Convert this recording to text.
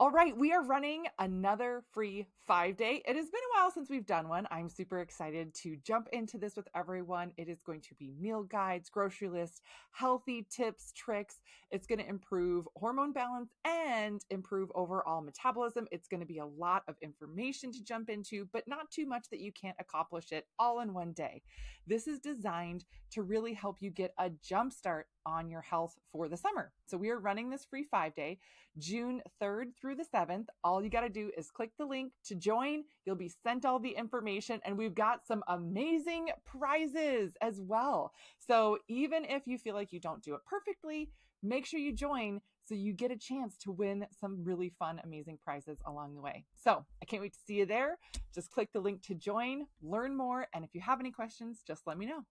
All right, we are running another free 5-day. It has been a while since we've done one. I'm super excited to jump into this with everyone. It is going to be meal guides, grocery lists, healthy tips, tricks. It's going to improve hormone balance and improve overall metabolism. It's going to be a lot of information to jump into, but not too much that you can't accomplish it all in one day. This is designed to really help you get a jump start on your health for the summer. So we are running this free 5-day, June 3rd through the 7th. All you got to do is click the link to join. You'll be sent all the information, and we've got some amazing prizes as well. So even if you feel like you don't do it perfectly, make sure you join so you get a chance to win some really fun, amazing prizes along the way. So I can't wait to see you there. Just click the link to join, learn more. And if you have any questions, just let me know.